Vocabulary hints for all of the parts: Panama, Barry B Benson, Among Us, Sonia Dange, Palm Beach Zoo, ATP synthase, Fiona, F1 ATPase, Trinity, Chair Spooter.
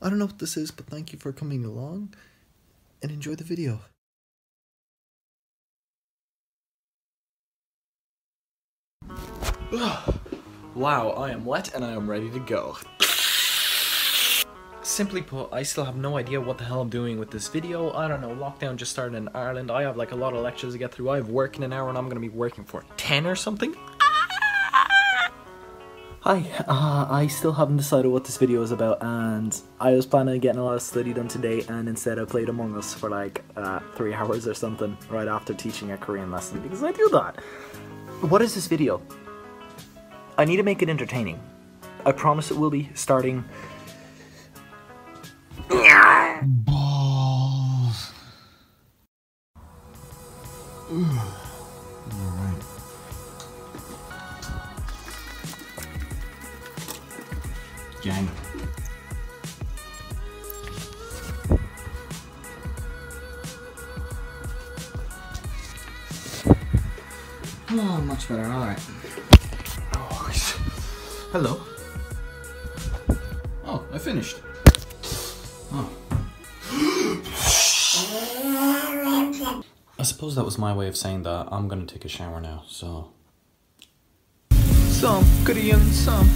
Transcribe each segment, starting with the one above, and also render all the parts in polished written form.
I don't know what this is, but thank you for coming along and enjoy the video. Wow, I am wet and I am ready to go. Simply put, I still have no idea what the hell I'm doing with this video. I don't know, lockdown just started in Ireland. I have like a lot of lectures to get through. I have work in an hour and I'm gonna be working for 10 or something. Hi, I still haven't decided what this video is about, and I was planning on getting a lot of study done today, and instead I played Among Us for like 3 hours or something right after teaching a Korean lesson, because I do that. What is this video? I need to make it entertaining. I promise it will be, starting... Balls. Gang. Oh, much better, alright. Oh, hello. Oh, I finished. Oh. I suppose that was my way of saying that I'm gonna take a shower now, so... Some Korean, some...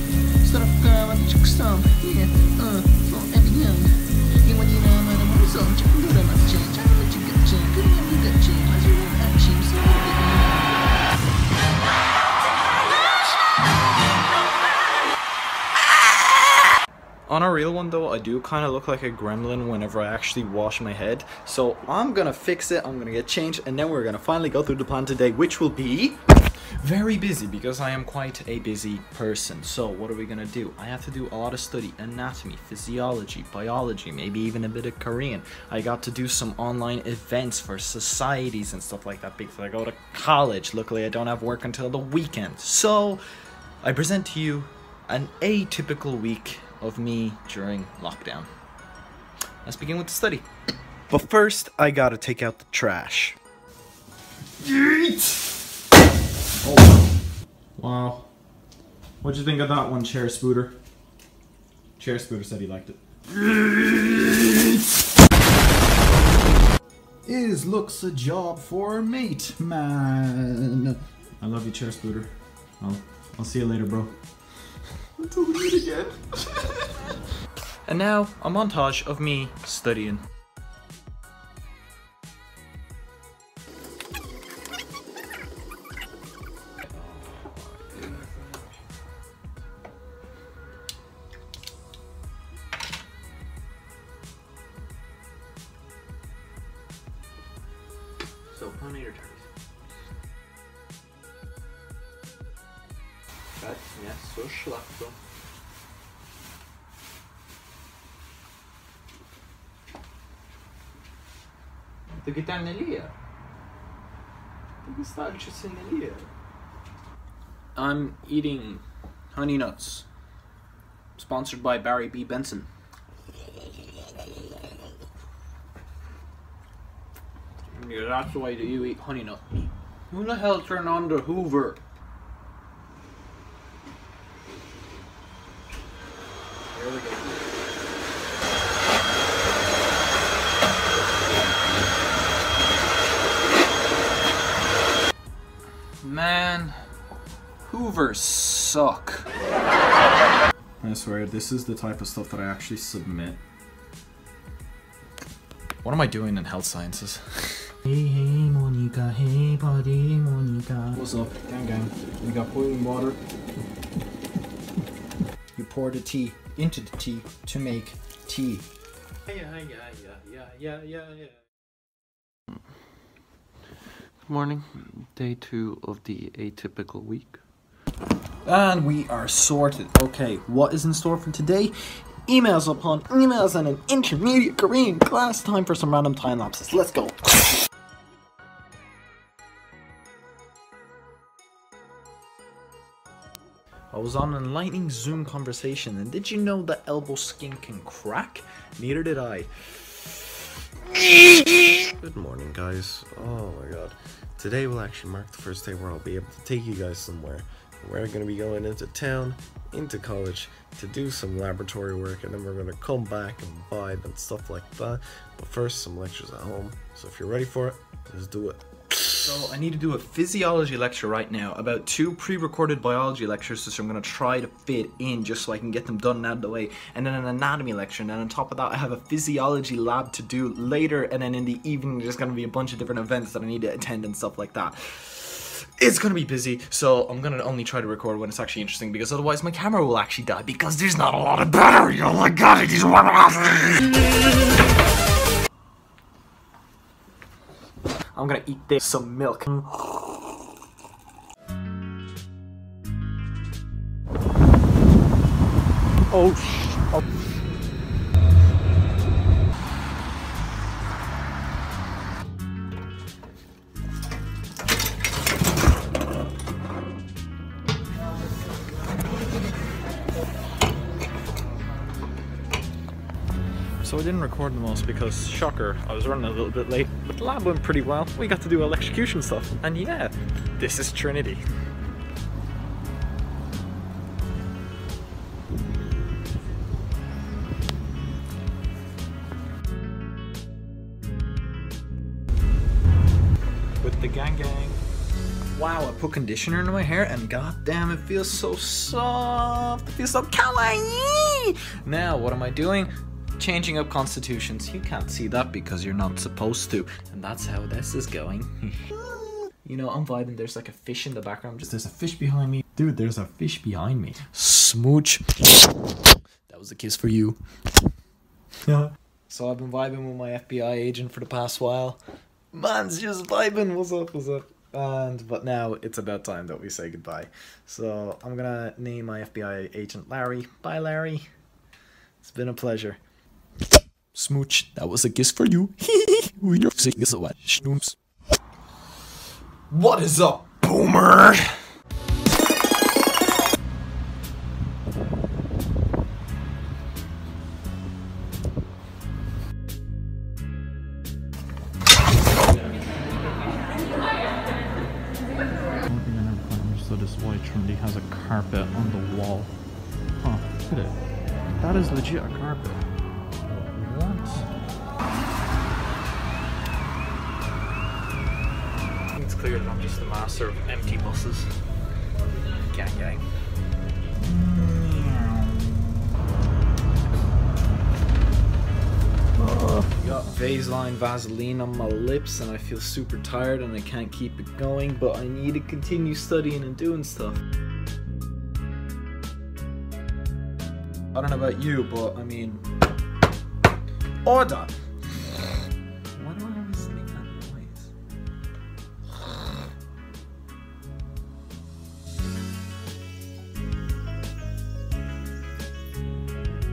On a real one though, I do kind of look like a gremlin whenever I actually wash my head, so I'm gonna fix it, I'm gonna get changed, and then we're gonna finally go through the plan today, which will be... very busy, because I am quite a busy person. So what are we gonna do? I have to do a lot of study, anatomy, physiology, biology, maybe even a bit of Korean. I got to do some online events for societies and stuff like that because I go to college. Luckily I don't have work until the weekend. So I present to you an atypical week of me during lockdown. Let's begin with the study. But first I gotta take out the trash. Oh, wow. What'd you think of that one, Chair Spooter? Chair Spooter said he liked it. Is looks a job for mate, man. I love you, Chair Spooter. I'll see you later, bro. Until we meet again. And now, a montage of me studying. So, pollinator turkeys. That, yeah, so schlachtel. Ты где-то не лия? Ты не стараешься не лия? I'm eating honey nuts. Sponsored by Barry B Benson. Yeah, that's the way that you eat honey nuts. Who the hell turned on the Hoover? Here we go. Man, Hoovers suck. I swear, this is the type of stuff that I actually submit. What am I doing in health sciences? Hey, hey, Monica, hey, buddy, Monica. What's up? Gang, gang. We got boiling water. You pour the tea into the tea to make tea. Yeah. Good morning. Day 2 of the atypical week. And we are sorted. Okay, what is in store for today? Emails upon emails and an intermediate Korean class. Time for some random time lapses. Let's go. I was on an enlightening Zoom conversation, and did you know that elbow skin can crack? Neither did I. Good morning, guys. Oh my god. Today will actually mark the first day where I'll be able to take you guys somewhere. We're going to be going into town, into college, to do some laboratory work, and then we're going to come back and vibe and stuff like that. But first, some lectures at home. So if you're ready for it, let's do it. So I need to do a physiology lecture right now, about 2 pre-recorded biology lectures, so I'm going to try to fit in just so I can get them done and out of the way, and then an anatomy lecture, and then on top of that I have a physiology lab to do later, and then in the evening there's going to be a bunch of different events that I need to attend and stuff like that. It's going to be busy, so I'm going to only try to record when it's actually interesting, because otherwise my camera will actually die, because there's not a lot of battery. Oh my god, it is one. I'm gonna eat this, some milk. Oh, sh- oh. So I didn't record the most because, shocker, I was running a little bit late, but the lab went pretty well. We got to do electrocution stuff, and yeah, this is Trinity. With the gang. Wow, I put conditioner into my hair and goddamn, it feels so soft. It feels so kawaii. Now, what am I doing? Changing up constitutions. You can't see that because you're not supposed to. And that's how this is going. You know, I'm vibing. There's like a fish in the background. Just there's a fish behind me. Dude, there's a fish behind me. Smooch. That was a kiss for you. So I've been vibing with my FBI agent for the past while. Man's just vibing. What's up, what's up? But now it's about time that we say goodbye. So I'm gonna name my FBI agent Larry. Bye, Larry. It's been a pleasure. Smooch, that was a kiss for you. What is up, boomer? So this is why Trinity has a carpet on the wall. Huh, look at it. That is legit a carpet. It's clear that I'm just the master of empty buses. Gang. Got Vaseline Vaseline on my lips, and I feel super tired and I can't keep it going, but I need to continue studying and doing stuff. I don't know about you, but I mean... Order! Why do I always make that noise?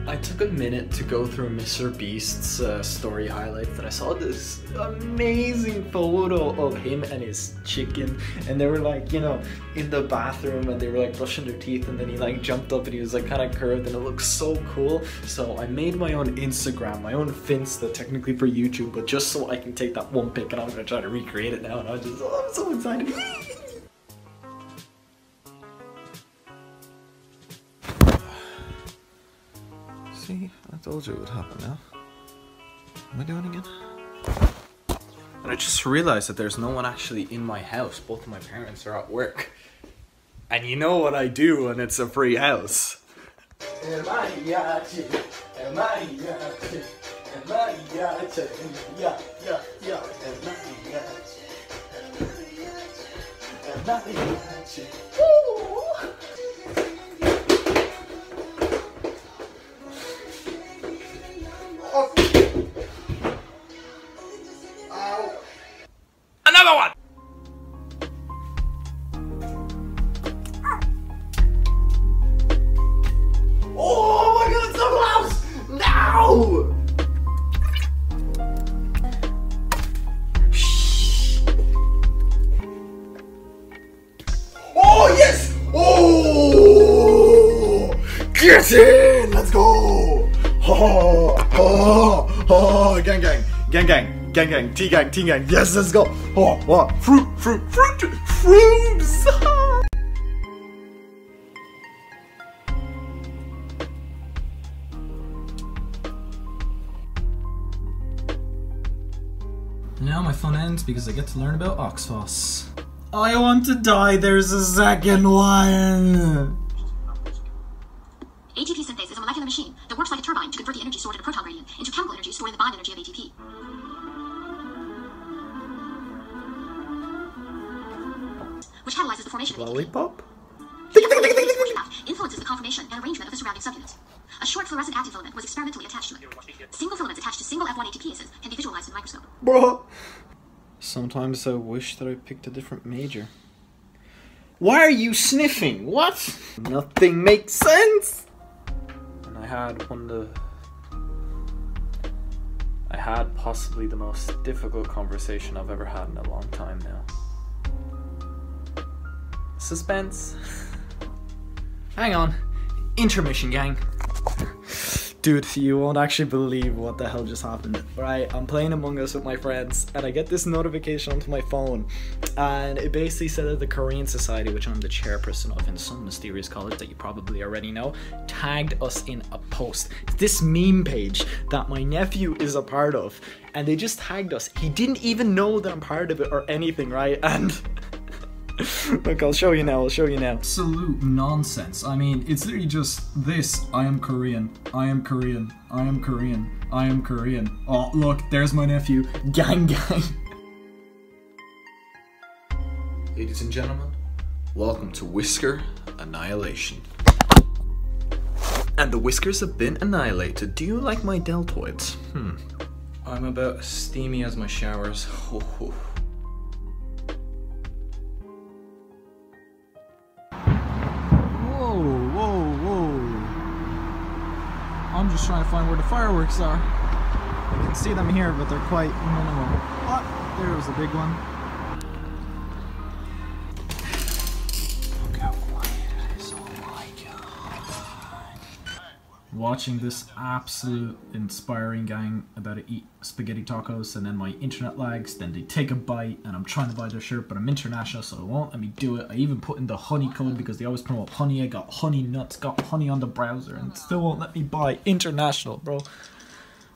I took a minute to go through Mr. Beast's story highlights, and I saw this amazing photo of him and his chicken, and they were like, you know, in the bathroom, and they were like brushing their teeth, and then he like jumped up and he was like kind of curved, and it looked so cool. So I made my own Instagram, my own Finsta, technically for YouTube, but just so I can take that one pic, and I'm gonna try to recreate it now, and I'm so excited. See, I told you it would happen now. Am I doing it again? And I just realized that there's no one actually in my house. Both of my parents are at work. And you know what I do when it's a free house. Get in! Let's go! Oh, oh, oh. Gang, T gang. Yes, let's go! Oh, fruit, fruits! And now my fun ends because I get to learn about Oxfoss. I want to die, there's a second one! ATP synthase is a molecular machine that works like a turbine to convert the energy stored in a proton gradient into chemical energy stored in the bond energy of ATP. Which catalyzes the formation of ATP. Lollipop? Influences the conformation and arrangement of the surrounding subunits. A short fluorescent active filament was experimentally attached to it. Single filaments attached to single F1 ATPases can be visualized in the microscope. Bro. Sometimes I wish that I picked a different major. Why are you sniffing? What? Nothing makes sense! And I had I had possibly the most difficult conversation I've ever had in a long time now. Suspense. Hang on. Intermission, gang. Dude, you won't actually believe what the hell just happened. Right, I'm playing Among Us with my friends, and I get this notification onto my phone, and it basically said that the Korean Society, which I'm the chairperson of in some mysterious college that you probably already know, tagged us in a post. It's this meme page that my nephew is a part of, and they just tagged us. He didn't even know that I'm part of it or anything, right? And look, I'll show you now. Absolute nonsense. I mean, it's literally just this. I am Korean. I am Korean. I am Korean. I am Korean. Oh, look, there's my nephew. Gang, gang. Ladies and gentlemen, welcome to Whisker Annihilation. And the whiskers have been annihilated. Do you like my deltoids? I'm about as steamy as my showers. Ho ho. I'm just trying to find where the fireworks are. I can see them here, but they're quite minimal. Oh, there was a big one. Look how quiet it is, oh my god. Watching this absolute inspiring gang about to eat spaghetti tacos, and then my internet lags, then they take a bite, and I'm trying to buy their shirt, but I'm international, so it won't let me do it. I even put in the honey code because they always promote honey. I got honey nuts, got honey on the browser, and it still won't let me buy international, bro.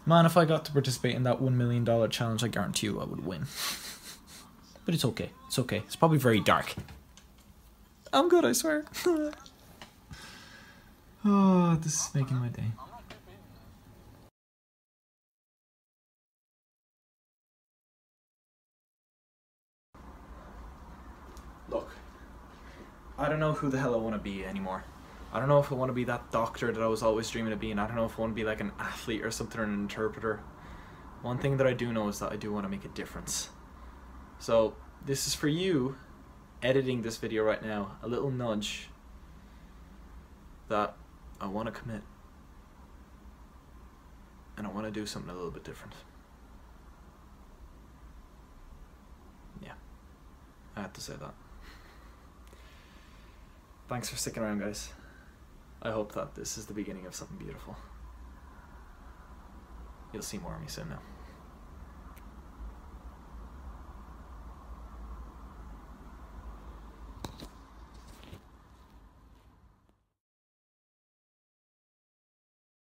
Man, if I got to participate in that $1 million challenge, I guarantee you I would win. But it's okay, it's okay. It's probably very dark. I'm good, I swear. Oh, this is making my day. Look, I don't know who the hell I want to be anymore. I don't know if I want to be that doctor that I was always dreaming of being. I don't know if I want to be like an athlete or something, or an interpreter. One thing that I do know is that I do want to make a difference. So this is for you, editing this video right now, a little nudge that I want to commit. And I want to do something a little bit different. Yeah, I had to say that. Thanks for sticking around, guys. I hope that this is the beginning of something beautiful. You'll see more of me soon now.